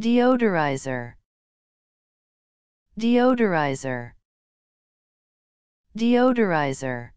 Deodorizer, deodorizer, deodorizer.